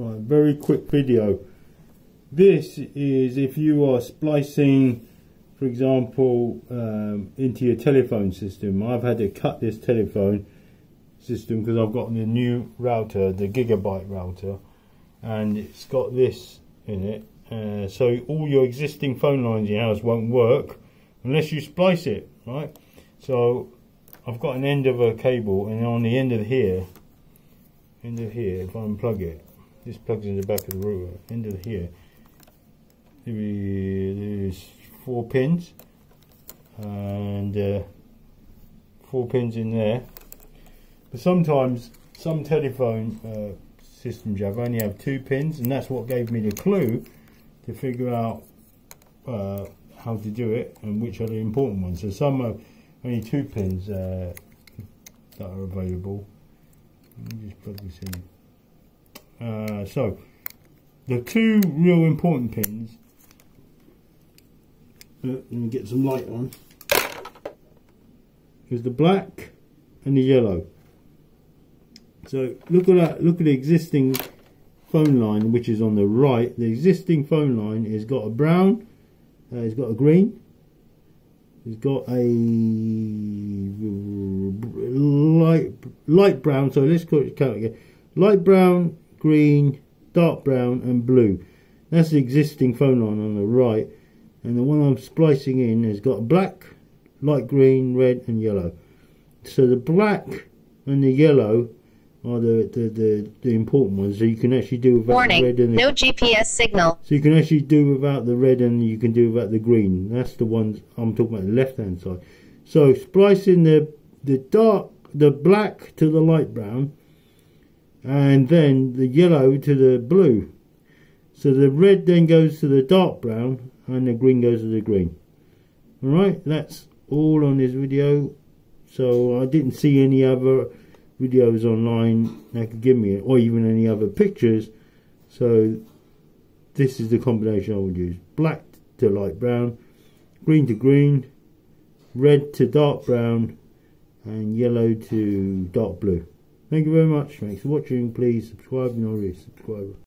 Right, very quick video. This is if you are splicing, for example, into your telephone system. I've had to cut this telephone system because I've got the new router, the Gigabyte router, and it's got this in it. So all your existing phone lines in your house won't work unless you splice it, right? So I've got an end of a cable, and on the end of here, if I unplug it, this plugs in the back of the router, end of here, there's 4 pins, and 4 pins in there. But sometimes, some telephone systems I've only have 2 pins, and that's what gave me the clue to figure out how to do it and which are the important ones. So some are only 2 pins that are available. Let me just plug this in. So the 2 real important pins, let me get some light on, is the black and the yellow. So look at that, look at the existing phone line, which is on the right. The existing phone line has got a brown, it's got a green, it's got a light brown, so let's count again. Light brown, green, dark brown and blue. That's the existing phone line on the right, and the one I'm splicing in has got black, light green, red and yellow. So the black and the yellow are the important ones, so you can actually do without the red and the, no GPS signal. So you can actually do without the red and you can do without the green. That's the ones I'm talking about, the left-hand side. So splicing the black to the light brown, and then the yellow to the blue. So the red then goes to the dark brown, and the green goes to the green. All right, that's all on this video. So I didn't see any other videos online that could give me it, or even any other pictures. So this is the combination I would use: black to light brown, green to green, red to dark brown and yellow to dark blue. Thank you very much. Thanks for watching. Please subscribe if you're not already a subscriber.